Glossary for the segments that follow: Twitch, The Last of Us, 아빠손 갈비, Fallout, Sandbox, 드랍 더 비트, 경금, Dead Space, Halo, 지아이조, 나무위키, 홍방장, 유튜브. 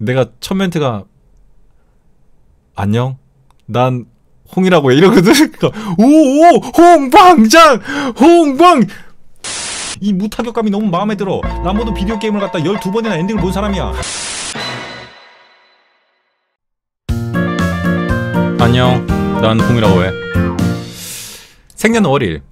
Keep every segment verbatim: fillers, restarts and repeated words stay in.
내가 첫 멘트가 안녕? 난 홍이라고 해 이러거든. 오오 홍방장! 홍방! 이 무타격감이 너무 마음에 들어. 나 모두 비디오 게임을 갖다 열두 번이나 엔딩을 본 사람이야. 안녕, 난 홍이라고 해. 생년 월일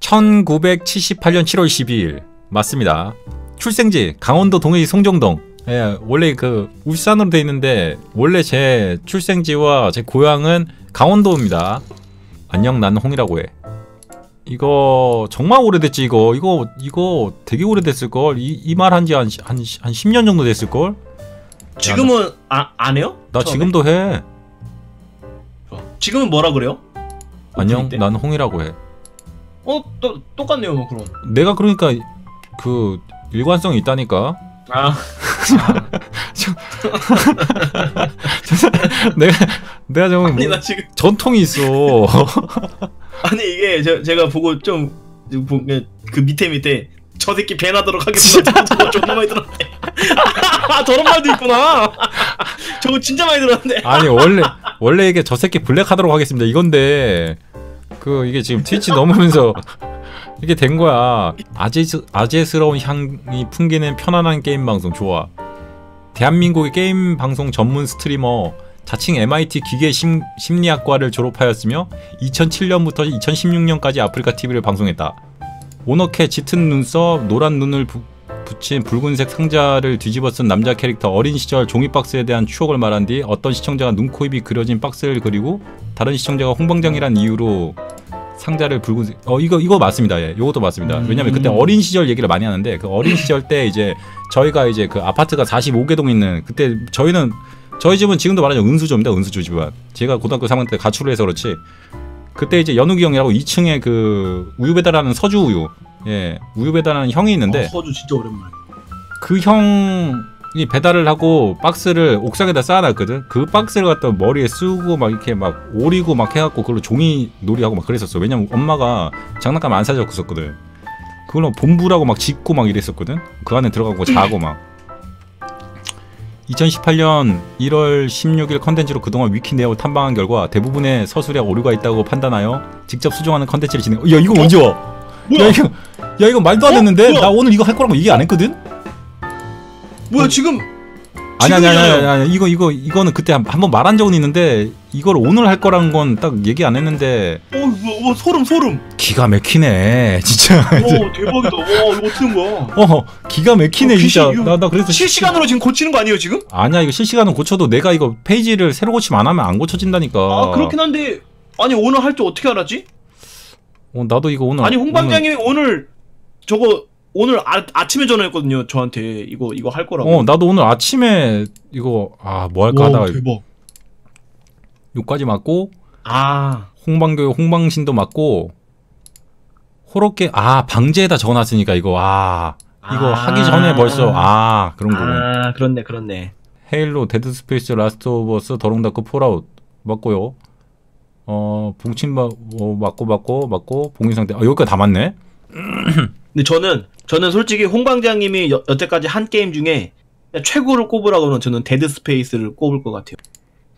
천구백칠십팔년 칠월 십이일 맞습니다. 출생지 강원도 동해시 송정동. 예, 원래 그 울산으로 돼 있는데 원래 제 출생지와 제 고향은 강원도입니다. 안녕, 난 홍이라고 해. 이거 정말 오래됐지. 이거 이거 이거 되게 오래됐을걸. 이 이 말 한 지 한 한 한 십 년 정도 됐을걸. 지금은 아, 안 해요? 나 처음에? 지금도 해. 지금은 뭐라 그래요? 안녕, 난 홍이라고 해. 어? 또, 똑같네요. 뭐 그럼 내가 그러니까 그 일관성이 있다니까. 아. 저, 내가 내가 좀 아니, 뭐, 지금... 전통이 있어. 아니 이게 저, 제가 보고 좀 그 밑에 밑에 저 새끼 배나도록 하겠습니다. 저거 정말 많이 들었네. 아, 저런 말도 있구나. 저거 진짜 많이 들었네. 아니 원래 원래 이게 저 새끼 블랙하도록 하겠습니다 이건데 그 이게 지금 트위치 넘으면서 이게 된 거야. 아재, 아재스러운 향이 풍기는 편안한 게임 방송 좋아. 대한민국의 게임 방송 전문 스트리머, 자칭 엠아이티 기계 심, 심리학과를 졸업하였으며 이천칠년부터 이천십육년까지 아프리카 티비를 방송했다. 오너케 짙은 눈썹, 노란 눈을 부, 붙인 붉은색 상자를 뒤집어 쓴 남자 캐릭터, 어린 시절 종이박스에 대한 추억을 말한 뒤 어떤 시청자가 눈코입이 그려진 박스를 그리고 다른 시청자가 홍방장이란 이유로 상자를 붉은색, 어 이거 이거 맞습니다. 예, 요것도 맞습니다. 왜냐면 그때 어린 시절 얘기를 많이 하는데 그 어린 시절 때 이제 저희가 이제 그 아파트가 사십오개동 있는 그때 저희는 저희 집은 지금도 말하자면 은수조입니다. 은수조 집안. 제가 고등학교 삼학년 때 가출을 해서 그렇지 그때 이제 연욱이 형이라고 이층에 그 우유 배달하는 서주 우유, 예 우유 배달하는 형이 있는데 어, 서주 진짜 오랜만에 그 형이 배달을 하고 박스를 옥상에다 쌓아놨거든. 그 박스를 갖다 머리에 쓰고 막 이렇게 막 오리고 막 해갖고 그걸로 종이 놀이하고 막 그랬었어. 왜냐면 엄마가 장난감 안 사줬었거든. 그걸로 본부라고 막 짓고 막 이랬었거든. 그 안에 들어가고 자고 막. 이천십팔년 일월 십육일 컨텐츠로 그동안 위키 내역을 탐방한 결과 대부분의 서술에 오류가 있다고 판단하여 직접 수정하는 컨텐츠를 진행. 야 이거 언제 와? 뭐야? 야, 이거, 야 이거 말도 안 했는데 어? 나 오늘 이거 할 거라고 얘기 안 했거든? 뭐야 어? 지금? 아니 아니 아니, 아니 아니 이거 이거 이거는 그때 한번 말한 적은 있는데 이걸 오늘 할 거라는 건 딱 얘기 안 했는데. 어, 어, 어 소름 소름. 기가 막히네 진짜. 어 대박이다. 와 이거 어떻게 된 거야? 어 기가 막히네. 어, 진짜. 나 나 그래서 실시간으로 시... 지금 고치는 거 아니에요 지금? 아니야 이거 실시간으로 고쳐도 내가 이거 페이지를 새로 고치면 안 하면 안 고쳐진다니까. 아 그렇긴 한데 아니 오늘 할 줄 어떻게 알았지? 어 나도 이거 오늘 아니 홍반장님이 오늘... 오늘 저거. 오늘 아, 아침에 전화했거든요 저한테 이거 이거 할 거라고. 어 나도 오늘 아침에 이거 아 뭐 할까 하다가 대박. 욕까지 맞고 아 홍방교 홍방신도 맞고 호러게 아 방제에다 적어놨으니까 이거 아 이거 아 하기 전에 벌써 아 그런 거고. 아 그렇네 그렇네. 헤일로, 데드 스페이스, 라스트 오브 어스, 더 롱 다크, 폴아웃 맞고요. 어 봉침 마, 어, 맞고 맞고 맞고 봉인 상태. 아 여기까지 다 맞네. 근데 저는 저는 솔직히 홍방장님이 여, 여태까지 한 게임 중에 최고를 꼽으라고는 저는 데드 스페이스를 꼽을 것 같아요.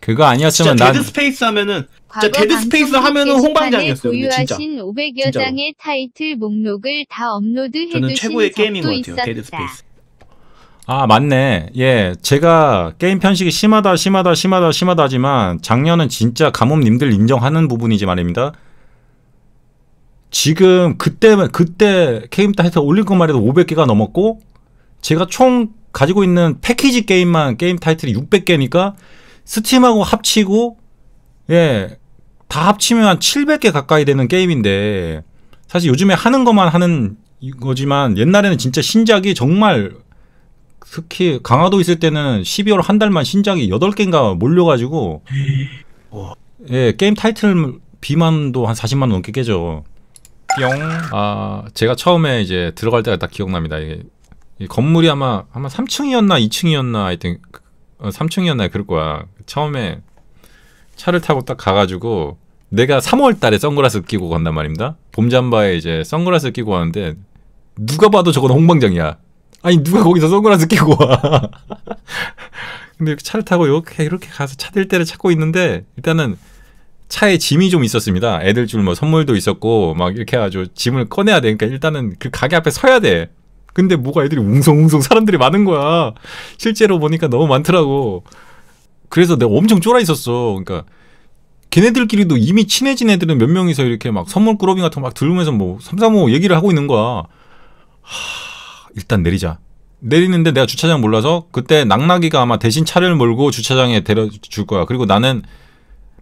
그거 아니었으면 난 데드 스페이스 하면은 진짜 데드 스페이스 하면은 홍방장이었어요. 진짜. 오백여 장의 타이틀 목록을 다 업로드해 저는 최고의 게임인 것 같아요. 있었다. 데드 스페이스. 아 맞네. 예, 제가 게임 편식이 심하다 심하다 심하다 심하다 하지만 작년은 진짜 가뭄님들 인정하는 부분이지 말입니다. 지금 그때 그때 게임 타이틀 올린 것만 해도 오백개가 넘었고 제가 총 가지고 있는 패키지 게임만 게임 타이틀이 육백개니까 스팀하고 합치고 예 다 합치면 한 칠백개 가까이 되는 게임인데 사실 요즘에 하는 것만 하는 거지만 옛날에는 진짜 신작이 정말 특히 강화도 있을 때는 십이월 한 달만 신작이 여덟개인가 몰려가지고 예 게임 타이틀 비만도 한 사십만 원 넘게 깨죠. 뿅. 아, 제가 처음에 이제 들어갈 때가 딱 기억납니다. 이게 이 건물이 아마 아마 삼층이었나 이층이었나 하여튼 어, 삼층이었나 그럴 거야. 처음에 차를 타고 딱 가가지고 내가 삼월 달에 선글라스 끼고 간단 말입니다. 봄잠바에 이제 선글라스 끼고 가는데 누가 봐도 저건 홍방장이야. 아니 누가 거기서 선글라스 끼고 와. 근데 이렇게 차를 타고 이렇게 이렇게 가서 차 댈 데를 찾고 있는데 일단은 차에 짐이 좀 있었습니다. 애들 줄 뭐 선물도 있었고 막 이렇게 아주 짐을 꺼내야 되니까 일단은 그 가게 앞에 서야 돼. 근데 뭐가 애들이 웅성웅성 사람들이 많은 거야. 실제로 보니까 너무 많더라고. 그래서 내가 엄청 쫄아 있었어. 그러니까 걔네들끼리도 이미 친해진 애들은 몇 명이서 이렇게 막 선물 꾸러미 같은 거 막 들으면서 뭐 삼삼오오 얘기를 하고 있는 거야. 하, 일단 내리자. 내리는데 내가 주차장 몰라서 그때 낙낙이가 아마 대신 차를 몰고 주차장에 데려줄 거야. 그리고 나는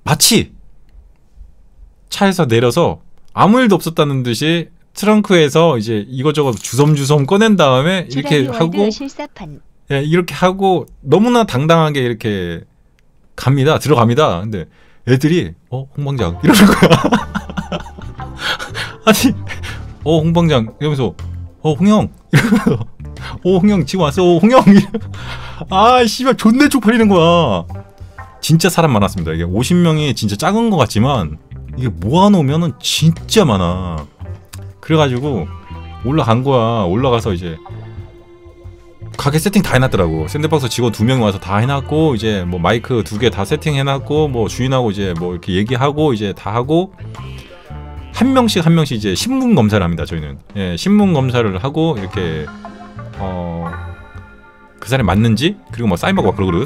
마치 차에서 내려서 아무 일도 없었다는 듯이 트렁크에서 이제 이것저것 주섬주섬 꺼낸 다음에 이렇게 하고 예, 이렇게 하고 너무나 당당하게 이렇게 갑니다. 들어갑니다. 근데 애들이 어? 홍방장? 이러는 거야. 아니 어? 홍방장? 이러면서 어? 홍형? 이러면서 어? 홍형 지금 왔어? 어? 홍형? 아 씨발 존내 쪽팔리는 거야. 진짜 사람 많았습니다. 이게 오십 명이 진짜 작은 것 같지만 이게 모아놓으면은 진짜 많아. 그래가지고 올라간 거야. 올라가서 이제 가게 세팅 다 해놨더라고. 샌드박스 직원 두 명이 와서 다 해놨고 이제 뭐 마이크 두 개 다 세팅해놨고 뭐 주인하고 이제 뭐 이렇게 얘기하고 이제 다 하고 한 명씩 한 명씩 이제 신문 검사를 합니다. 저희는 예, 신문 검사를 하고 이렇게 어 그 사람이 맞는지 그리고 뭐 사인받고 그러거든.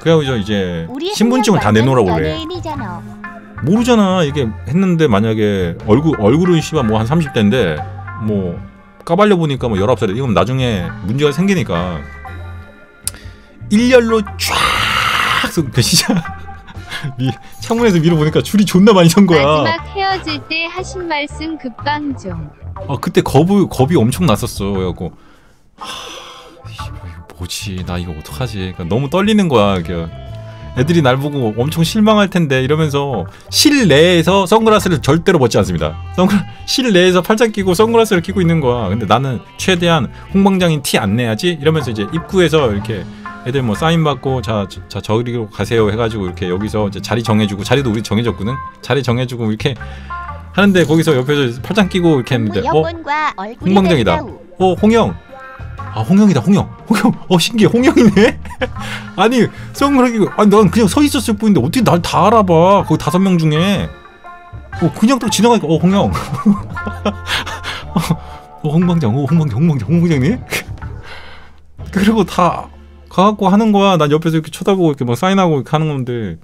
그래가지고 이제 신분증을 다 내놓으라고 그래. 모르잖아. 이게 했는데 만약에 얼굴 얼굴은 씨발 뭐 한 삼십 대인데 뭐 까발려 보니까 뭐 열아홉 살이야. 이건 나중에 문제가 생기니까 일렬로 쫙 계시잖아. 창문에서 위로 보니까 줄이 존나 많이 선 거야. 마지막 헤어질 때 하신 말씀 급방 좀. 아 그때 겁이 겁이 엄청 났었어. 그래갖고 하, 이거 뭐지? 나 이거 어떡하지? 그러니까 너무 떨리는 거야. 이게. 애들이 날 보고 엄청 실망할 텐데 이러면서 실내에서 선글라스를 절대로 벗지 않습니다. 선글라... 실내에서 팔짱 끼고 선글라스를 끼고 있는 거야. 근데 나는 최대한 홍방장인 티 안 내야지 이러면서 이제 입구에서 이렇게 애들 뭐 사인 받고 자, 자 저기로 가세요 해가지고 이렇게 여기서 이제 자리 정해주고 자리도 우리 정해줬거든. 자리 정해주고 이렇게 하는데 거기서 옆에서 팔짱 끼고 이렇게 했는데 어? 홍방장이다. 어? 홍영. 아 홍영이다. 홍영. 홍영. 어 신기해. 홍영이네. 아니 선글라스 아니 난 그냥 서 있었을 뿐인데 어떻게 날 다 알아봐. 거기 다섯 명 중에 어 그냥 또 지나가니까 어 홍영. 어 홍방장. 어 홍방장. 홍방장. 홍방장님. 그리고 다 가갖고 하는 거야. 난 옆에서 이렇게 쳐다보고 이렇게 막 사인하고 이렇게 하는 건데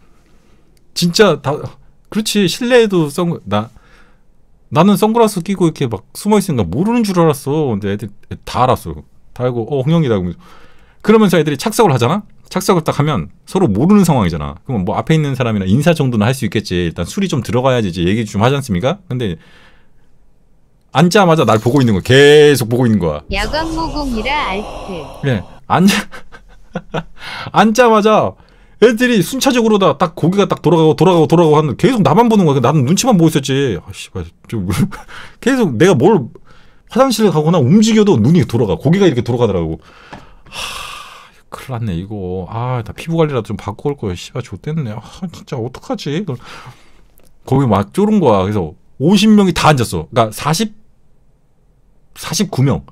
진짜 다 그렇지. 실내에도 선글 나 나는 선글라스 끼고 이렇게 막 숨어 있으니까 모르는 줄 알았어. 근데 애들 다 알았어. 다 알고 어 홍영이다 그러면서. 그러면서 애들이 착석을 하잖아. 착석을 딱 하면 서로 모르는 상황이잖아. 그럼 뭐 앞에 있는 사람이나 인사 정도는 할 수 있겠지. 일단 술이 좀 들어가야지 이제 얘기 좀 하지 않습니까? 근데 앉자마자 날 보고 있는 거야. 계속 보고 있는 거야. 야광 모공이라 알트. 네, 앉 앉자마자 애들이 순차적으로 다 딱 고개가 딱 돌아가고 돌아가고 돌아가고 하는 계속 나만 보는 거야. 나는 눈치만 보고 있었지. 아 씨발 좀 계속 내가 뭘 화장실을 가거나 움직여도 눈이 돌아가. 고개가 이렇게 돌아가더라고. 하, 큰일 났네 이거. 아, 나 피부 관리라도 좀 받고 올 거야. 씨발 좆됐네. 아, 진짜 어떡하지? 거기 막 쫄은 거야. 그래서 오십 명이 다 앉았어. 그러니까 사십, 사십구 명.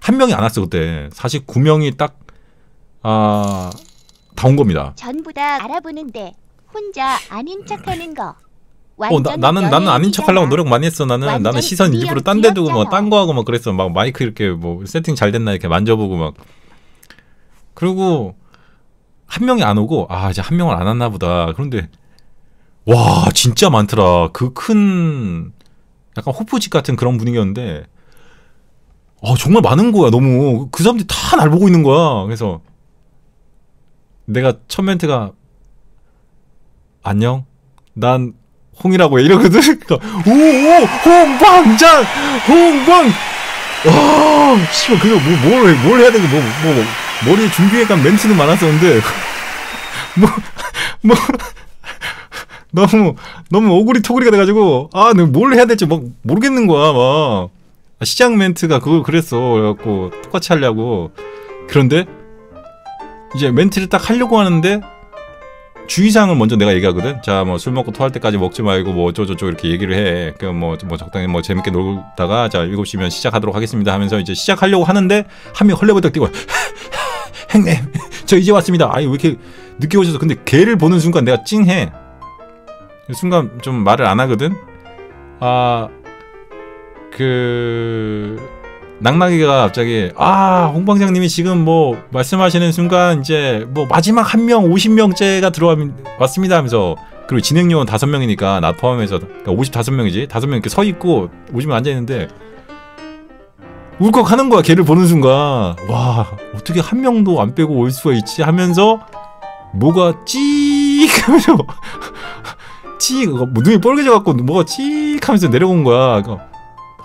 한 명이 안 왔어 그때. 사십구 명이 딱 아, 다 온 겁니다. 전부 다 알아보는데 혼자 아닌 척하는 거. 어, 나, 나는 나는 아닌 척하려고 노력 많이 했어. 나는 나는 시선 일부러 딴 데 두고 막 딴 거 하고 막 그랬어. 막 마이크 이렇게 뭐 세팅 잘 됐나 이렇게 만져보고 막. 그리고 한 명이 안 오고 아 이제 한 명을 안 왔나 보다. 그런데 와 진짜 많더라. 그 큰 약간 호프집 같은 그런 분위기였는데 아 정말 많은 거야. 너무 그 사람들이 다 날 보고 있는 거야. 그래서 내가 첫 멘트가 안녕 난 홍이라고 해 이러거든. 그러니까 오오 홍방장 홍방 와 씨발 그거 뭐뭘 뭘 해야 되는 뭐뭐 머리에 준비해간 멘트는 많았었는데 뭐뭐 뭐, 너무 너무 오구리 토구리가 돼가지고 아 내가 뭘 해야 될지 막 모르겠는 거야 막 시작 멘트가 그걸 그랬어. 그래갖고 똑같이 하려고 그런데 이제 멘트를 딱 하려고 하는데. 주의사항을 먼저 내가 얘기하거든. 자, 뭐 술 먹고 토할 때까지 먹지 말고 뭐 어쩌저쩌 이렇게 얘기를 해. 그럼 뭐, 뭐 적당히 뭐 재밌게 놀다가 자 일곱 시면 시작하도록 하겠습니다 하면서 이제 시작하려고 하는데 한 명 헐레벌떡 뛰고 행님 저 이제 왔습니다. 아니 왜 이렇게 늦게 오셔서. 근데 걔를 보는 순간 내가 찡해. 순간 좀 말을 안 하거든. 아 그 낙낙이가 갑자기 아 홍방장님이 지금 뭐 말씀하시는 순간 이제 뭐 마지막 한 명 오십 명째가 들어왔습니다 하면서, 그리고 진행요원 다섯 명이니까 나 포함해서 그러니까 오십오 명이지 다섯 명 이렇게 서있고 오십 명 앉아있는데 울컥 하는 거야. 걔를 보는 순간 와 어떻게 한 명도 안 빼고 올 수가 있지 하면서 뭐가 찌익 하면서 찌익 뭐 눈이 빨개져갖고 뭐가 찌익 하면서 내려온 거야. 그러니까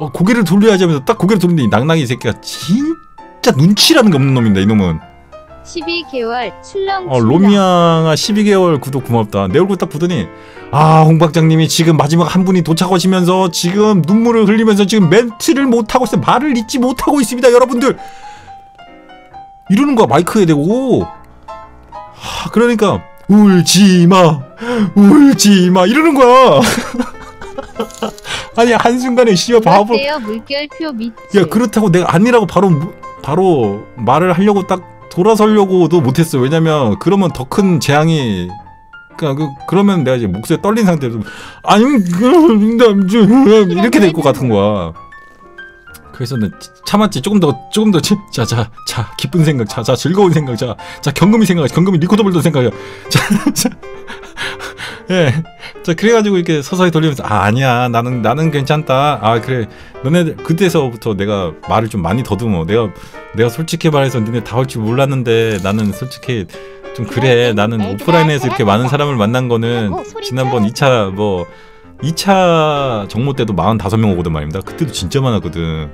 어, 고개를 돌려야지 하면서 딱 고개를 돌리는데 이 낙낙이 새끼가 진짜 눈치라는 게 없는 놈입니다. 이놈은 십이 개월 출렁출렁. 어, 로미앙아 십이 개월 구독 고맙다. 내 얼굴 딱 보더니 아 홍박장님이 지금 마지막 한 분이 도착하시면서 지금 눈물을 흘리면서 지금 멘트를 못하고 있어요. 말을 잊지 못하고 있습니다 여러분들 이러는 거야 마이크에 대고. 하, 그러니까 울지마 울지마 이러는 거야. 아니 한순간에 씨발 바보. 야 그렇다고 내가 아니라고 바로 바로 말을 하려고 딱 돌아서려고도 못했어. 왜냐면 그러면 더 큰 재앙이. 그러니까 그, 그러면 내가 이제 목소리 떨린 상태에서 아니 이렇게 될 것 같은 거야. 그래서 난 참았지. 조금 더 조금 더 자 자 자 기쁜 생각 자 자 즐거운 생각 자 자 경금이 생각 경금이 리코더블도 생각이야. 자 자 예. 자 그래가지고 이렇게 서서히 돌리면서 아 아니야 나는 나는 괜찮다. 아 그래 너네들. 그때서부터 내가 말을 좀 많이 더듬어. 내가 내가 솔직히 말해서 니네 다 올 줄 몰랐는데 나는 솔직히 좀 그래. 나는 오프라인에서 이렇게 많은 사람을 만난 거는 지난번 이 차 뭐 이 차 정모 때도 사십오 명 오거든 말입니다. 그때도 진짜 많았거든.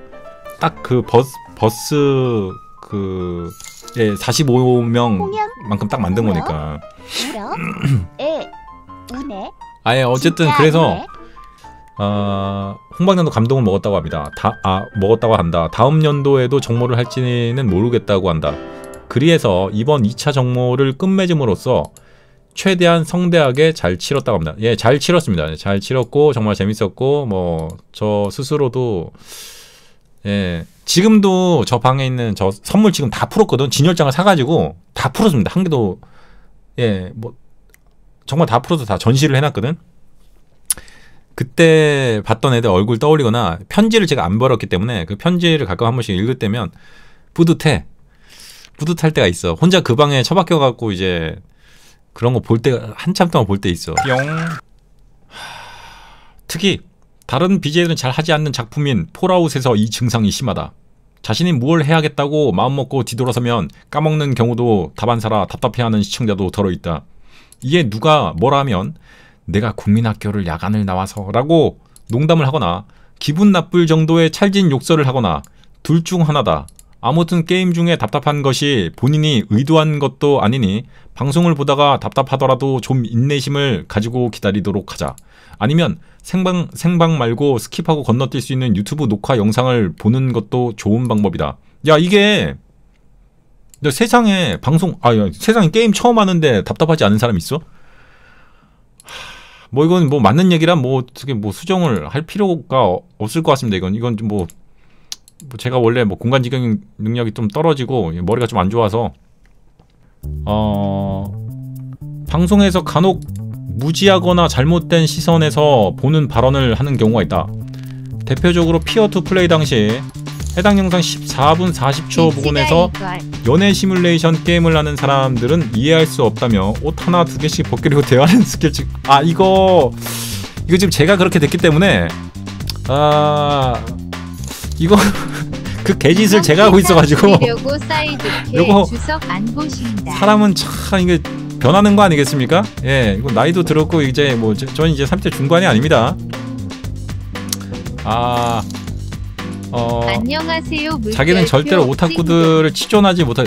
딱 그 버스 버스 그 예, 사십오 명만큼 딱 만든 거니까. 아예 어쨌든 그래서 어, 홍방장도 감동을 먹었다고 합니다. 다, 아 먹었다고 한다. 다음 연도에도 정모를 할지는 모르겠다고 한다. 그리해서 이번 이 차 정모를 끝맺음으로써 최대한 성대하게 잘 치렀다고 합니다. 예, 잘 치렀습니다. 잘 치렀고 정말 재밌었고 뭐 저 스스로도 예 지금도 저 방에 있는 저 선물 지금 다 풀었거든. 진열장을 사가지고 다 풀었습니다. 한 개도 예 뭐 정말 다 풀어서 다 전시를 해놨거든. 그때 봤던 애들 얼굴 떠올리거나 편지를 제가 안 벌었기 때문에 그 편지를 가끔 한 번씩 읽을 때면 뿌듯해. 뿌듯할 때가 있어. 혼자 그 방에 처박혀갖고 이제 그런 거 볼 때 한참 동안 볼 때 있어. 뿅. 특히 다른 비제이들은 잘 하지 않는 작품인 폴아웃에서 이 증상이 심하다. 자신이 무얼 해야겠다고 마음먹고 뒤돌아서면 까먹는 경우도 답안사라 답답해하는 시청자도 덜어있다. 이게 누가 뭐라 하면 내가 국민학교를 야간을 나와서 라고 농담을 하거나 기분 나쁠 정도의 찰진 욕설을 하거나 둘 중 하나다. 아무튼 게임 중에 답답한 것이 본인이 의도한 것도 아니니 방송을 보다가 답답하더라도 좀 인내심을 가지고 기다리도록 하자. 아니면 생방, 생방 말고 스킵하고 건너뛸 수 있는 유튜브 녹화 영상을 보는 것도 좋은 방법이다. 야 이게 세상에 방송 아 세상에 게임 처음 하는데 답답하지 않은 사람 있어? 뭐 이건 뭐 맞는 얘기라 뭐 어떻게 뭐 수정을 할 필요가 없을 것 같습니다. 이건 이건 뭐 제가 원래 뭐 공간 지경 능력이 좀 떨어지고 머리가 좀 안 좋아서 어 방송에서 간혹 무지하거나 잘못된 시선에서 보는 발언을 하는 경우가 있다. 대표적으로 피어 투 플레이 당시 해당 영상 십사 분 사십 초 부분에서 연애 시뮬레이션 게임을 하는 사람들은 이해할 수 없다며 옷 하나 두 개씩 벗기려고 대화하는 스케치. 아 이거 이거 지금 제가 그렇게 됐기 때문에 아 이거 그 개짓을 제가 하고 있어가지고 요거 사람은 참 이게 변하는 거 아니겠습니까? 예, 이거 나이도 들었고 이제 뭐 전 이제 삼십 대 중반이 아닙니다. 아. 어, 안녕하세요. 자기는 절대로 오타쿠들을 치존하지 못할.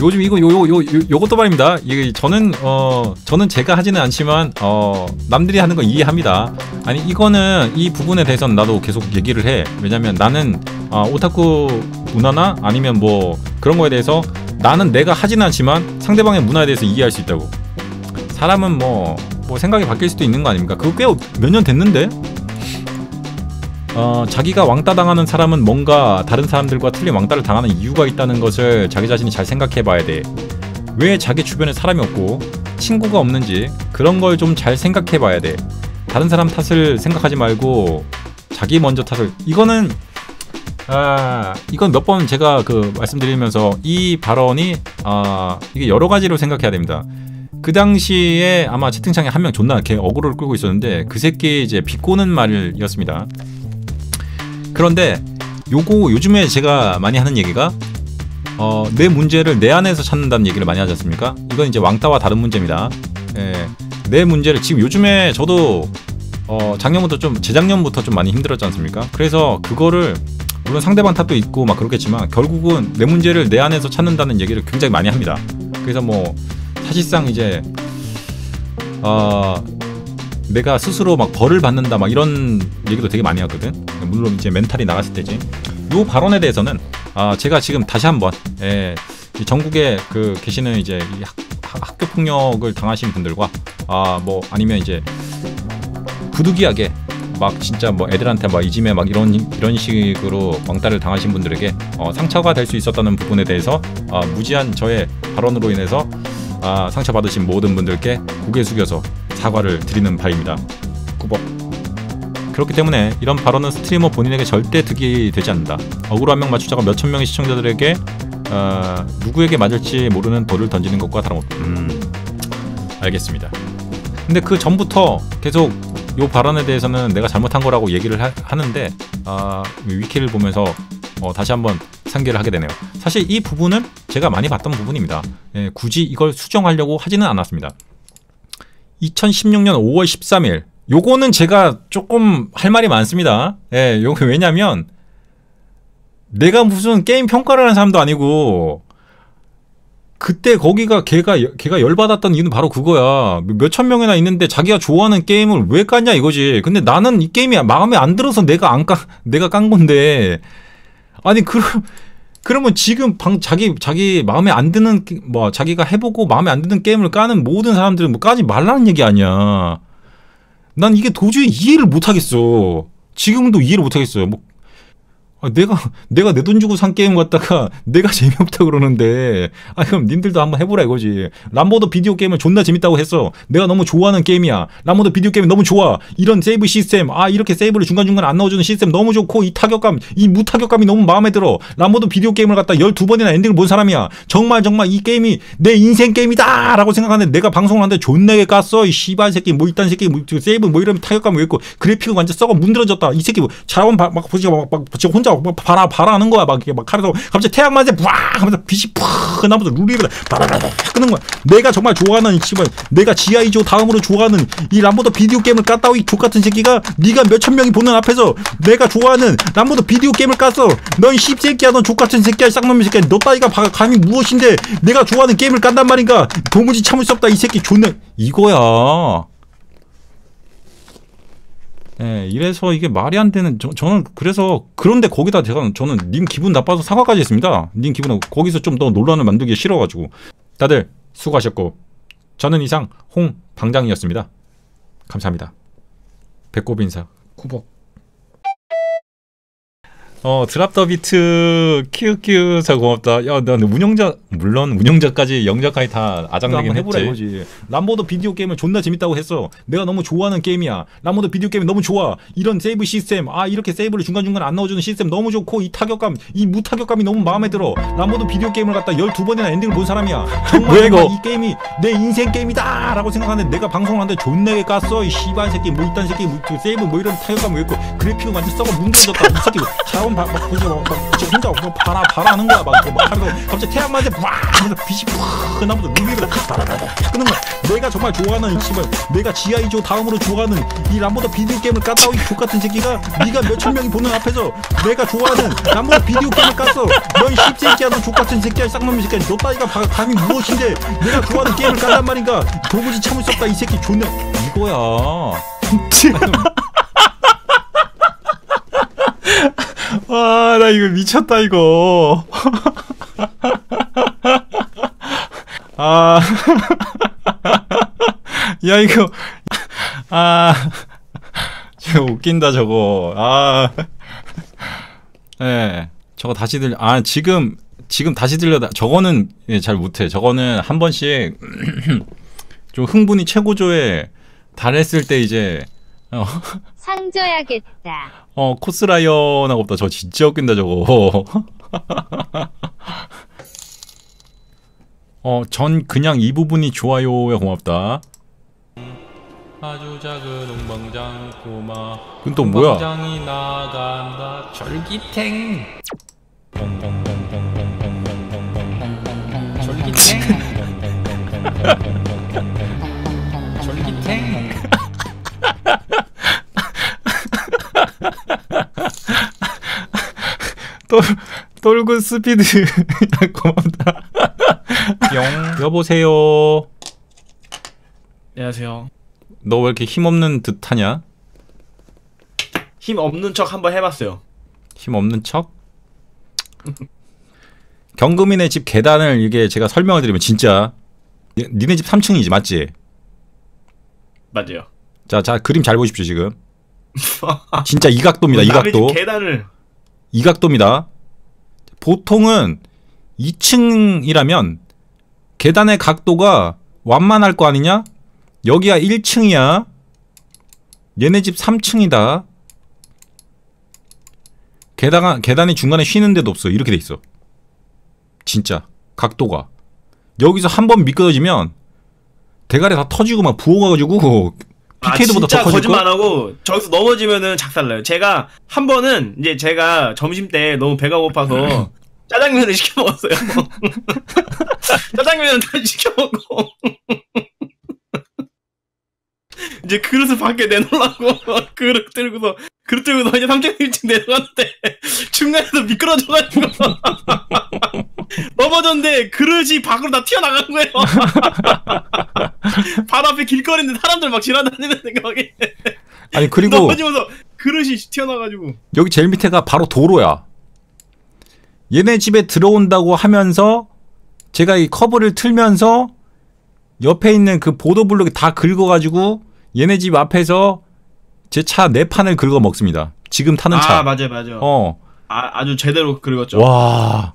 요즘 이거 요요 요 요것도 말입니다. 이게 저는 어 저는 제가 하지는 않지만 어 남들이 하는 거 이해합니다. 아니 이거는 이 부분에 대해서는 나도 계속 얘기를 해. 왜냐면 나는 어, 오타쿠 문화나 아니면 뭐 그런 거에 대해서 나는 내가 하지는 않지만 상대방의 문화에 대해서 이해할 수 있다고. 사람은 뭐뭐 뭐 생각이 바뀔 수도 있는 거 아닙니까? 그거 꽤 몇 년 됐는데. 어, 자기가 왕따 당하는 사람은 뭔가 다른 사람들과 틀린 왕따를 당하는 이유가 있다는 것을 자기 자신이 잘 생각해 봐야 돼. 왜 자기 주변에 사람이 없고 친구가 없는지 그런 걸 좀 잘 생각해 봐야 돼. 다른 사람 탓을 생각하지 말고 자기 먼저 탓을. 이거는 아, 이건 몇 번 제가 그 말씀드리면서 이 발언이 아, 이게 여러 가지로 생각해야 됩니다. 그 당시에 아마 채팅창에 한 명 존나 이렇게 어그로를 끌고 있었는데 그 새끼 이제 비꼬는 말이었습니다. 그런데 요거 요즘에 제가 많이 하는 얘기가 어, 내 문제를 내 안에서 찾는다는 얘기를 많이 하지 않습니까? 이건 이제 왕따와 다른 문제입니다. 예, 내 문제를 지금 요즘에 저도 어, 작년부터 좀 재작년부터 좀 많이 힘들었지 않습니까? 그래서 그거를 물론 상대방 탓도 있고 막 그렇겠지만 결국은 내 문제를 내 안에서 찾는다는 얘기를 굉장히 많이 합니다. 그래서 뭐 사실상 이제 어, 내가 스스로 막 벌을 받는다 막 이런 얘기도 되게 많이 하거든. 물론 이제 멘탈이 나갔을 때지. 요 발언에 대해서는 아, 제가 지금 다시 한번 예, 전국에 그 계시는 이제 이 학, 학, 학교 폭력을 당하신 분들과 아, 뭐 아니면 이제 부득이하게 막 진짜 뭐 애들한테 막 이지매 막 이런 이런 식으로 왕따를 당하신 분들에게 어, 상처가 될 수 있었다는 부분에 대해서 어, 무지한 저의 발언으로 인해서 아, 상처받으신 모든 분들께 고개 숙여서 사과를 드리는 바입니다. 꾸벅. 그렇기 때문에 이런 발언은 스트리머 본인에게 절대 득이 되지 않는다. 어그로 한 명 맞추자고 몇천 명의 시청자들에게 어, 누구에게 맞을지 모르는 돌을 던지는 것과 다름없다. 음, 알겠습니다. 근데 그 전부터 계속 요 발언에 대해서는 내가 잘못한 거라고 얘기를 하, 하는데 어, 위키를 보면서 어, 다시 한번 상기를 하게 되네요. 사실 이 부분은 제가 많이 봤던 부분입니다. 예, 굳이 이걸 수정하려고 하지는 않았습니다. 이천십육년 오월 십삼일 요거는 제가 조금 할 말이 많습니다. 예, 요거 왜냐면 내가 무슨 게임 평가를 하는 사람도 아니고 그때 거기가 걔가 걔가 열받았던 이유는 바로 그거야. 몇천 명이나 있는데 자기가 좋아하는 게임을 왜 깠냐 이거지. 근데 나는 이 게임이 마음에 안 들어서 내가 안 깐 내가 깐 건데 아니 그럼 그러면 지금 방, 자기 자기 마음에 안 드는 뭐 자기가 해보고 마음에 안 드는 게임을 까는 모든 사람들은 뭐 까지 말라는 얘기 아니야. 난 이게 도저히 이해를 못 하겠어. 지금도 이해를 못 하겠어요. 뭐 아, 내가 내가 내 돈 주고 산 게임 갖다가 내가 재미없다 그러는데 아 그럼 님들도 한번 해보라 이거지. 람보도 비디오 게임을 존나 재밌다고 했어. 내가 너무 좋아하는 게임이야. 람보도 비디오 게임이 너무 좋아. 이런 세이브 시스템, 아 이렇게 세이브를 중간중간 안 넣어주는 시스템 너무 좋고 이 타격감, 이 무타격감이 너무 마음에 들어. 람보도 비디오 게임을 갖다 열두 번이나 엔딩을 본 사람이야. 정말 정말 이 게임이 내 인생 게임이다 라고 생각하는데 내가 방송을 하는데 존나게 깠어. 이 씨발 새끼 뭐 이딴 새끼 뭐, 세이브 뭐 이런 타격감 왜 있고 그래픽은 완전 썩어 문드러졌다. 이 새끼 뭐 자원 막 보시고 막, 막, 막 혼자 막 바라 바라 하는 거야. 막 이게 막 칼에서 갑자기 태양만세 와 하면서 빛이 팍 나면서 루리가 바라바라 끄는 거야. 내가 정말 좋아하는 이 씨발 내가 지아이조 다음으로 좋아하는 이 람보더 비디오 게임을 깠다고 이 족같은 새끼가 네가 몇천 명이 보는 앞에서 내가 좋아하는 람보더 비디오 게임을 깠어. 넌 씹새끼야. 넌 족같은 새끼야. 쌍놈이 새끼야. 너 따위가 감히 무엇인데 내가 좋아하는 게임을 깐단 말인가. 도무지 참을 수 없다. 이 새끼 존나 이거야. 예, 이래서 이게 말이 안 되는, 저, 저는 그래서, 그런데 거기다 제가, 저는 님 기분 나빠서 사과까지 했습니다. 님 기분, 거기서 좀 더 논란을 만들기 싫어가지고. 다들 수고하셨고, 저는 이상 홍방장이었습니다. 감사합니다. 배꼽 인사. 구벅. 어, 드랍 더 비트, 키우키우, 잘 고맙다. 야, 난 운영자, 물론 운영자까지, 영자까지 다 아장내긴 해보라 이거지. 람보도 비디오 게임을 존나 재밌다고 했어. 내가 너무 좋아하는 게임이야. 람보도 비디오 게임이 너무 좋아. 이런 세이브 시스템, 아, 이렇게 세이브를 중간중간 안 넣어주는 시스템 너무 좋고, 이 타격감, 이 무타격감이 너무 마음에 들어. 람보도 비디오 게임을 갖다 열두 번이나 엔딩을 본 사람이야. 정말 이거? 이 게임이 내 인생 게임이다! 라고 생각하는데 내가 방송을 하는데 존나게 깠어. 이 씨발 새끼, 뭐 이딴 새끼, 뭐, 세이브 뭐 이런 타격감 왜 있고, 그래픽은 완전 썩어 문드러졌다. 이 새끼, 자원 막, 막, 보지, 막, 막, 혼자, 막, 바라, 바라 하는 거야. 막, 막, 하면서, 갑자기 태양만세, 와! 하면서 빛이 팍! 나면서 루비를 바라바라 끄는 거야. 내가 정말 좋아하는, 이 씨발, 내가 지아이조 다음으로 좋아하는, 이 람보더 비디오 게임을 깠다고, 이 족같은 새끼가, 니가 몇천 명이 보는 앞에서, 내가 좋아하는, 람보더 비디오 게임을 깠어. 너 이 씹새끼야, 너 족같은 새끼야, 쌍놈이 새끼야, 너 따위가 감히 무엇인데, 내가 좋아하는 게임을 깠단 말인가, 도무지 참을 수 없다, 이 새끼 존나, 이거야. 와, 나 이거 미쳤다 이거. 아, 야 이거 아, 저거 웃긴다 저거. 아, 예, 네, 저거 다시 들. 아 지금 지금 다시 들려다 저거는 잘 못해. 저거는 한 번씩 좀 흥분이 최고조에 달했을 때 이제 어. 상줘야겠다. 어 코스라이언하고 없다. 저 진짜 웃긴다 저거. 어 전 그냥 이 부분이 좋아요에 고맙다. 아주 작은 홍방장 고마. 그건 또 뭐야? 홍방장이 나간다. 절기탱. 절기탱. 절기탱. 또 돌군 스피드 고맙다. 영. 여보세요. 안녕하세요. 너 왜 이렇게 힘없는 듯하냐? 힘없는 척 한번 해봤어요. 힘없는 척? 경금이네 집 계단을 이게 제가 설명을 드리면 진짜 니네 집 삼 층이지 맞지? 맞아요. 자, 자 그림 잘 보십시오 지금. 진짜 이 각도입니다. 이 각도. 남의 집 계단을. 이 각도입니다. 보통은 이 층이라면 계단의 각도가 완만할 거 아니냐? 여기야 일 층이야. 얘네 집 삼 층이다. 계단, 계단이 중간에 쉬는 데도 없어. 이렇게 돼 있어. 진짜. 각도가. 여기서 한번 미끄러지면 대가리 다 터지고 막 부어가지고 피케이드보다 더 커질 거. 아 진짜 거짓말 안 하고 저기서 넘어지면은 작살나요. 제가 한 번은 이제 제가 점심 때 너무 배가 고파서 짜장면을 시켜 먹었어요. 짜장면을 다 시켜 먹고 이제 그릇을 밖에 내놓으려고 그릇 들고서 그릇 들고서 이제 삼 층 일 층 내려갔는데 중간에서 미끄러져가지고 넘어졌는데 그릇이 밖으로 다 튀어나간 거예요. 바로 앞에 길거리인데 사람들 막 지나다니는데 거기 아니 그리고 넘어지면서 그릇이 튀어나가지고 여기 제일 밑에가 바로 도로야. 얘네 집에 들어온다고 하면서 제가 이 커브를 틀면서 옆에 있는 그 보도블록이 다 긁어가지고 얘네 집 앞에서 제 차 네 판을 긁어 먹습니다. 지금 타는 차. 아 맞아요 맞아요. 어. 아, 아주 제대로 긁었죠. 와.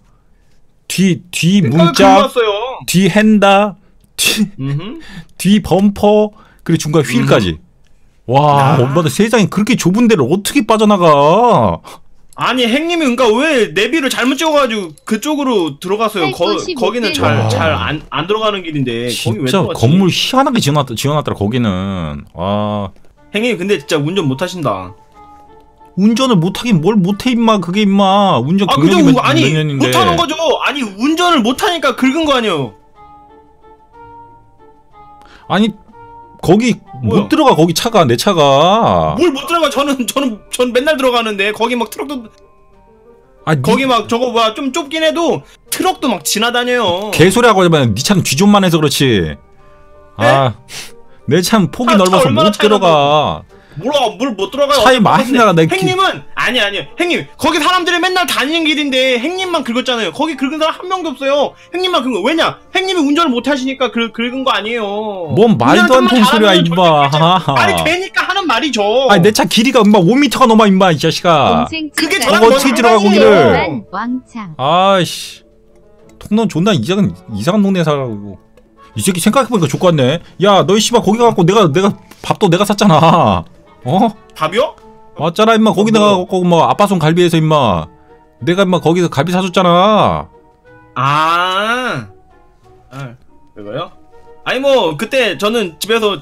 뒤, 뒤 문짝, 뒤 핸다, 뒤, 뒤 범퍼, 그리고 중간 휠까지. 음흠. 와 엄마들 세상에 그렇게 좁은 데를 어떻게 빠져나가. 아니 행님이 그니까 왜 내비를 잘못 찍어가지고 그쪽으로 들어갔어요. 거, 거기는 잘 잘 안 안 들어가는 길인데 거기 왜 들어갔지? 건물 희한하게 지어놨, 지어놨더라 거기는. 아 행님 근데 진짜 운전 못하신다. 운전을 못하긴 뭘 못해 임마. 그게 임마 운전 아, 경력이 몇, 아니, 몇 년인데 못하는 거죠. 아니 운전을 못하니까 긁은 거 아니에요. 아니 거기 뭐야? 못 들어가 거기 차가 내 차가 뭘 못 들어가. 저는 저는 전 맨날 들어가는데 거기 막 트럭도 아 거기 니... 막 저거 뭐야 좀 좁긴 해도 트럭도 막 지나다녀요. 개소리하고 하지만 네 차는 뒤좀만 해서 그렇지. 아 내 차는 폭이 차, 넓어서 차 못 들어가. 몰라 뭘 못 들어가요. 차에 많이 나가. 내 행님은 아니 아니요 행님 거기 사람들이 맨날 다니는 길인데 행님만 긁었잖아요. 거기 긁은 사람 한 명도 없어요. 행님만 긁은 거 왜냐? 행님이 운전을 못 하시니까 그, 긁은 거 아니에요. 뭔 말도 안 되는 소리야 임마. 아니 되니까 하는 말이죠. 아니 내 차 길이가 임마 오 미터가 넘어 임마 이 자식아. 그게 저거 어떻게 들어가 거기를. 아이씨 통론 존나 이상한 이상한 동네에 살라고. 이 새끼 생각해보니까 족같네. 야 너 이 씨발 거기 가갖고 내가 내가 밥도 내가 샀잖아. 어? 밥이요? 맞잖아 임마. 거기다가 뭐... 막 아빠 손 갈비에서 임마 내가 임마 거기서 갈비 사줬잖아. 아, 아 그거요? 아니 뭐 그때 저는 집에서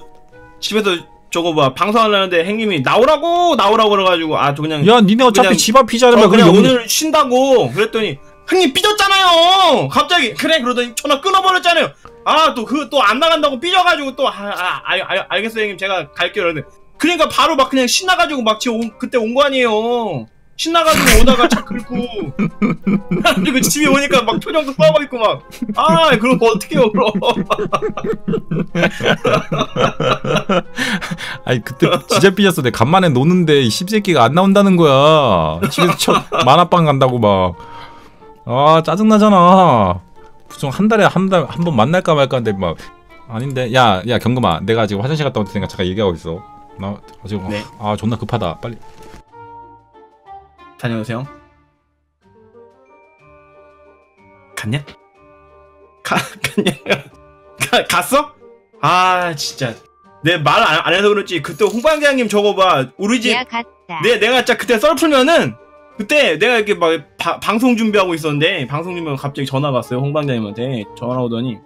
집에서 저거 뭐 방송하려는데 행님이 나오라고 나오라고 그래가지고 아 저 그냥 야 니네 어차피 그냥, 집 앞이잖아. 어, 그냥 오늘 영... 쉰다고 그랬더니 형님 삐졌잖아요. 갑자기 그래 그러더니 전화 끊어버렸잖아요. 아 또 그 또 안 나간다고 삐져가지고 또 아 아 알 아, 아, 알겠어요 형님 제가 갈게요 그러는데 그러니까 바로 막 그냥 신나가지고 막 지금 온, 그때 온 거 아니에요. 신나가지고 오다가 차 긁고 그리고 집에 오니까 막 표정도 쏘아버리고 있고 막 아 그럼 어떡해요 그럼. 아니 그때 진짜 삐졌어. 내 간만에 노는데 이 씹새끼가 안 나온다는 거야. 집에서 첫 만화방 간다고 막 아 짜증나잖아. 무슨 한 달에 한 달 한 번 만날까 말까인데 막 아닌데 야야 야, 경금아 내가 지금 화장실 갔다 올 테니까 잠깐 얘기하고 있어. 나 지금 네. 아 존나 급하다 빨리 다녀오세요. 갔냐? 가, 갔냐? 가, 갔어? 아 진짜 내 말 안 안 해서 그렇지 그때 홍방장님 저거 봐 우리 집 내, 내가 진짜 그때 썰 풀면은 그때 내가 이렇게 막 바, 방송 준비하고 있었는데 방송 준비하고 갑자기 전화 왔어요. 홍방장님한테 전화 오더니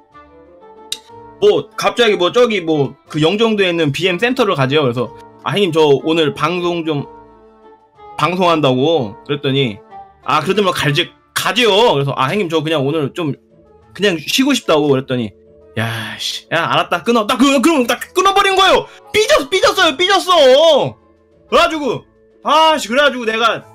뭐 갑자기 뭐 저기 뭐 그 영종도에 있는 비엠 센터를 가재요. 그래서 아 형님 저 오늘 방송 좀 방송한다고 그랬더니 아 그러더니 뭐 갈지 가지요. 그래서 아 형님 저 그냥 오늘 좀 그냥 쉬고 싶다고 그랬더니 야, 씨, 야, 알았다, 끊어. 나, 그, 그럼, 나 끊어버린 거예요! 삐졌, 삐졌어요, 삐졌어! 그래가지고, 아, 씨, 그래가지고 내가,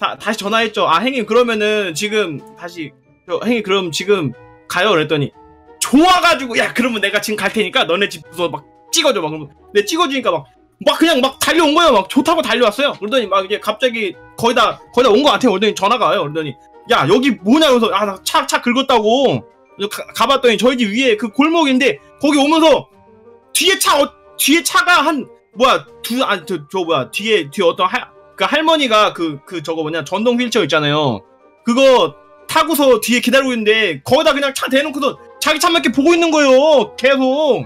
다, 다시 전화했죠. 아, 형님, 그러면은, 지금, 다시, 저, 형님, 그럼 지금, 가요? 그랬더니, 좋아가지고, 야, 그러면 내가 지금 갈 테니까, 너네 집 부서 막 찍어줘. 막, 그러면, 내 찍어주니까 막, 막 그냥 막 달려온 거예요. 막, 좋다고 달려왔어요. 그러더니, 막, 이제 갑자기, 거의 다, 거의 다 온 거 같아요. 그러더니, 전화가 와요. 그러더니, 야, 여기 뭐냐? 그래서, 아, 나 차, 차 긁었다고. 가, 가봤더니 저희 집 위에 그 골목인데 거기 오면서 뒤에 차 어, 뒤에 차가 한 뭐야 두 아 저 저 뭐야 뒤에 뒤에 어떤 할 그 할머니가 그 그 저거 뭐냐 전동 휠체어 있잖아요. 그거 타고서 뒤에 기다리고 있는데 거기다 그냥 차 대놓고서 자기 차만 이렇게 보고 있는 거예요. 계속.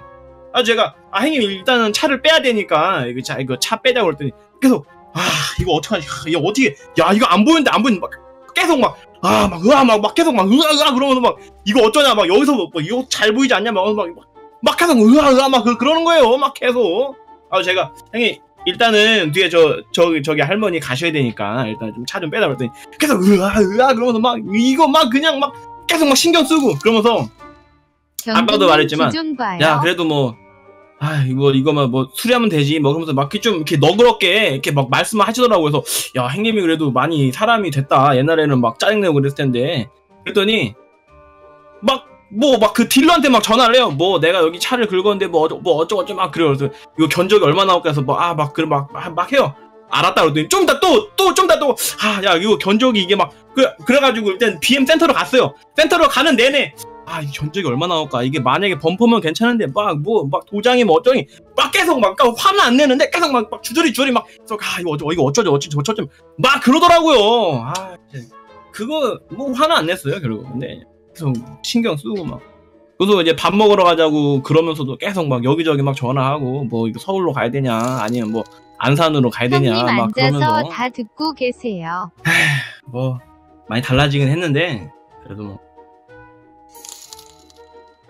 아 제가 아 형님 일단은 차를 빼야 되니까 이거 차 이거 차 빼자고 그랬더니 계속 아 이거 어떡하지 이거 어떻게 야 이거 안 보이는데 안 보이는데 막 계속 막 아, 막, 으아, 막, 막, 계속, 막, 으아, 으아, 그러면서 막, 이거 어쩌냐, 막, 여기서, 뭐, 이거 잘 보이지 않냐, 막, 막, 막, 계속, 으아, 으아, 막, 그, 그러는 거예요, 막, 계속. 아, 제가, 형님, 일단은, 뒤에 저, 저기, 저기 할머니 가셔야 되니까, 일단 좀 차 좀 빼다 그랬더니, 계속, 으아, 으아, 그러면서 막, 이거 막, 그냥 막, 계속 막 신경 쓰고, 그러면서, 아까도 말했지만, 야, 그래도 뭐, 아, 이거, 이거만 뭐, 수리하면 되지. 뭐, 그러면서 막 이렇게 좀, 이렇게 너그럽게, 이렇게 막 말씀을 하시더라고요. 그래서, 야, 형님이 그래도 많이 사람이 됐다. 옛날에는 막 짜증내고 그랬을 텐데. 그랬더니, 막, 뭐, 막 그 딜러한테 막 전화를 해요. 뭐, 내가 여기 차를 긁었는데, 뭐, 어쩌, 뭐 어쩌고저쩌고 막 그래요. 그래서, 이거 견적이 얼마 나올까 해서, 뭐, 아, 막, 그래, 막, 막, 막 해요. 알았다. 그랬더니, 좀 다 또, 또, 좀 다 또, 아, 야, 이거 견적이 이게 막, 그래, 그래가지고 일단 비엠 센터로 갔어요. 센터로 가는 내내, 아, 이 견적이 얼마나 나올까? 이게 만약에 범퍼면 괜찮은데, 막, 뭐, 막 도장이 뭐 어쩌니, 막 계속 막, 그러니까 화는 안 내는데, 계속 막, 막 주저리 주저리 막, 아, 이거 어쩌, 이거 어쩌지, 어쩌지, 어쩌지, 막 그러더라고요. 아, 그거, 뭐, 화는 안 냈어요, 결국. 근데, 계속 신경 쓰고 막. 그래서 이제 밥 먹으러 가자고 그러면서도 계속 막 여기저기 막 전화하고, 뭐, 이거 서울로 가야 되냐, 아니면 뭐, 안산으로 가야 되냐, 막 그러면서. 다 듣고 계세요. 에휴, 뭐, 많이 달라지긴 했는데, 그래도 뭐.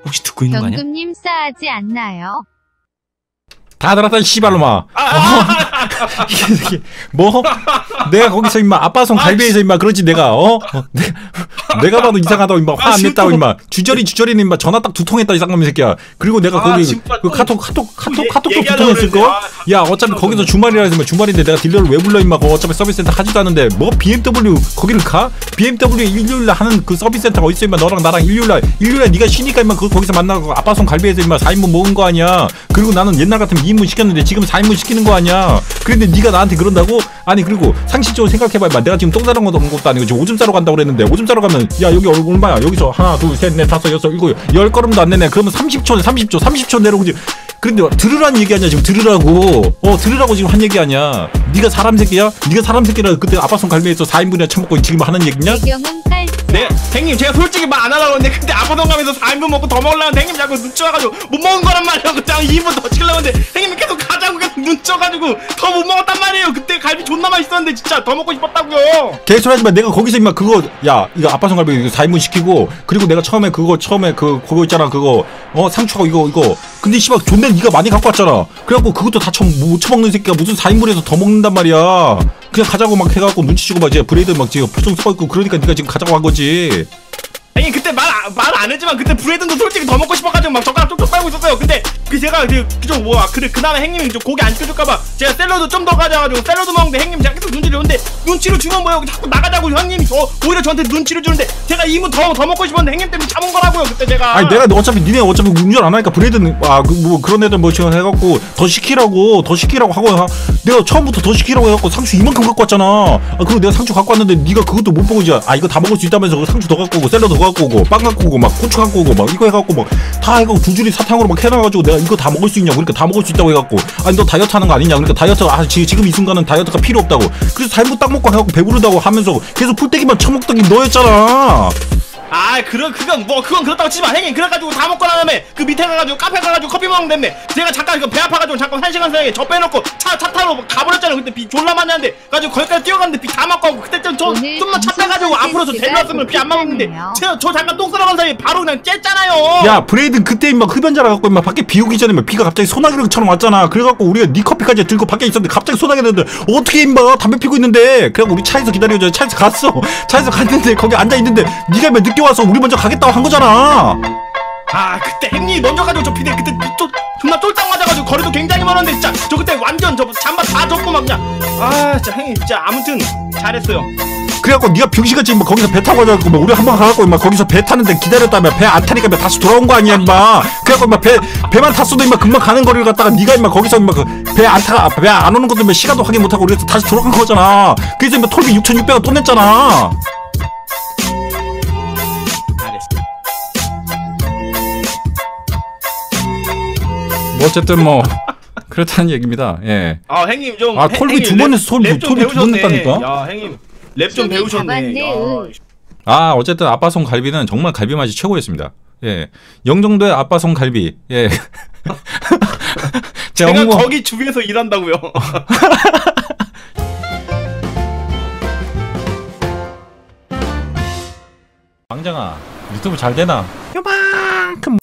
혹시 듣고 있는 거 아니야? 경금님 싸하지 않나요? 다 들었다 이 씨발로마. 아, 아, 이게 뭐? 내가 거기서 임마 아빠송 갈비에서 임마 그런지 내가 어? 어? 내가, 내가 봐도 이상하다고 임마 화 안 냈다고 임마 주저리 주저리는 임마 전화 딱 두 통 했다 이 쌍놈이 새끼야. 그리고 내가 아, 거기 그 카톡 카톡 카톡 카톡도 두 통 했을 거? 야 어차피 거기서 주말이라서 임마 주말인데 내가 딜러를 왜 불러 임마 어차피 서비스센터 하지도 않는데 뭐 비엠더블유 거기를 가? 비엠더블유 일요일날 하는 그 서비스센터가 어딨어 임마 너랑 나랑 일요일날 일요일날 네가 쉬니까 임마 그 거기서 만나고 아빠송 갈비에서 임마 사 인분 먹은 거 아니야. 그리고 나는 옛날 같으면 이 인분 시켰는데 지금 사 인분 시키는 거 아니야. 근데 네가 나한테 그런다고? 아니 그리고 상식적으로 생각해봐 임마 내가 지금 똥 싸러 간 것도 아니고 지금 오줌 싸러 간다고 그랬는데 오줌 싸러 가면 야 여기 얼마야 여기서 하나 둘 셋 넷 다섯 여섯 일곱 열 걸음도 안 내네 그러면 삼십 초 삼십 초 삼십 초 내려오고 그런데 들으라는 얘기 아니야 지금 들으라고 어 들으라고 지금 한 얘기 아니야 네가 사람 새끼야? 네가 사람 새끼라 그때 아빠손 갈매에서 사 인분이나 처먹고 지금 하는 얘기냐? 네 형님 제가 솔직히 말 안 하려고 했는데 근데 아빠손 가면서 사 인분 먹고 더 먹으려면 형님 자꾸 눈 쳐가지고 못 먹은 거란 말이야 그냥 이 인분 더 치려고 했는데 형님이 계속 가자고 계속 눈 쳐가지고 더 못 먹었단 말이에요 그때 갈비 존나 맛있었는데 진짜 더 먹고 싶었다고요 개소리하지 마 내가 거기서 임마 그거 야 이거 아빠손 갈비 이거 사 인분 시키고 그리고 내가 처음에 그거 처음에 그 그거 있잖아 그거 어 상추하고 이거 이거 근데 씨발 존나 니가 많이 갖고 왔잖아 그래갖고 그것도 다 못 처먹는 새끼가 무슨 사 인분에서 더 먹는단 말이야 그냥 가자고 막 해갖고 눈치 주고 막 이제 브레이드 막 지금 표정 써있고 그러니까 니가 지금 가자고 한 거지 아니 그때 말 말 안 했지만 그때 브레이든도 솔직히 더 먹고 싶어가지고 막 젓가락 쪽쪽 빨고 있었어요. 근데 그 제가 그좀 뭐야 그래 그나마 행님이 좀 고기 안 시켜줄까봐 제가 샐러드 좀 더 가져가지고 샐러드 먹는데 행님 제가 계속 눈치를 오는데 눈치를 주면 뭐야 자꾸 나가자고 형님이 어 오히려 저한테 눈치를 주는데 제가 이분 더 더 먹고 싶었는데 행님 때문에 참은 거라고요 그때 제가. 아니 내가 어차피 니네 어차피 운전 안 하니까 브레이드는 아 그 뭐 그런 애들 뭐 지금 해갖고 더 시키라고 더 시키라고 하고 하, 내가 처음부터 더 시키라고 해갖고 상추 이만큼 갖고 왔잖아. 아 그리고 내가 상추 갖고 왔는데 니가 그것도 못 보고 이제 아 이거 다 먹을 수 있다면서 상추 더 갖고 오고 샐러드 갖고 오고 빵 갖고 오고 막 고추 갖고 오고 막 이거 해갖고 막 다 해갖고 두 줄이 사탕으로 막 해놔가지고 내가 이거 다 먹을 수 있냐고 그러니까 다 먹을 수 있다고 해갖고 아니 너 다이어트 하는 거 아니냐 그러니까 다이어트 아 지, 지금 이 순간은 다이어트가 필요 없다고 그래서 잘못 딱 먹고 해갖고 배부르다고 하면서 계속 풀떼기만 처먹더니 너였잖아 아 그런 그건 뭐 그건 그렇다고 치지만 행인 그래가지고 다 먹고 나다며 그 밑에 가가지고 카페 가가지고 커피 먹는다며 제가 잠깐 그 배 아파가지고 잠깐 한 시간 사이에 저 빼놓고 차 차 타러 가버렸잖아요. 그때 비 졸라 많이 하는데 가지고 거기까지 뛰어갔는데 비 다 맞고 하고 그때쯤 저 좀만 차 빼가지고 앞으로 저 데려왔으면 비 안 맞았는데 저, 저 잠깐 똥 싸러 간 사이에 바로 그냥 쬐잖아요. 야 브레이든 그때 막 흡연자라 갖고 막 밖에 비 오기 전에 막 비가 갑자기 소나기처럼 왔잖아. 그래갖고 우리가 네 커피까지 들고 밖에 있었는데 갑자기 소나기 됐는데 어떻게 임마 담배 피고 있는데 그래갖고 우리 차에서 기다려줘. 차에서 갔어. 차에서 갔는데 거기 앉아 있는데 네가 왜 늦게 와서 우리 먼저 가겠다고 한 거잖아. 아 그때 행님이 먼저 가지고 저 비대 그때 또 존나 쫄딱 맞아가지고 거리도 굉장히 멀었는데 진짜 저 그때 완전 저 잠바 다 젖고 막 그냥 아 진짜 행님 진짜 아무튼 잘했어요. 그래갖고 네가 병신같이 막 거기서 배 타고 와가지고 막 우리 한번 가갖고 막 거기서 배 타는데 기다렸다며 배 안 타니까 막 다시 돌아온 거 아니야 인마. 그래갖고 막 배 배만 탔어도 인마 금방 가는 거리를 갔다가 네가 인마 거기서 인마 그 배 안 타가 배 안 오는 것도 막 시간도 확인 못하고 그래서 다시 돌아간 거잖아. 그래서 인마 톨비 육천육백 원 또 냈잖아. 뭐 어쨌든 뭐 그렇다는 얘기입니다. 예. 아 행님 좀 아 톨비 두 번 했어. 톨비 톨비 두 번 냈다니까. 야 행님. 랩 좀 배우셨네. 아 어쨌든 아빠송 갈비는 정말 갈비 맛이 최고였습니다. 예, 영종도의 아빠송 갈비. 예. 제가, 제가 홍보... 거기 주위에서 일한다고요. 방장아 유튜브 잘 되나? 요만큼.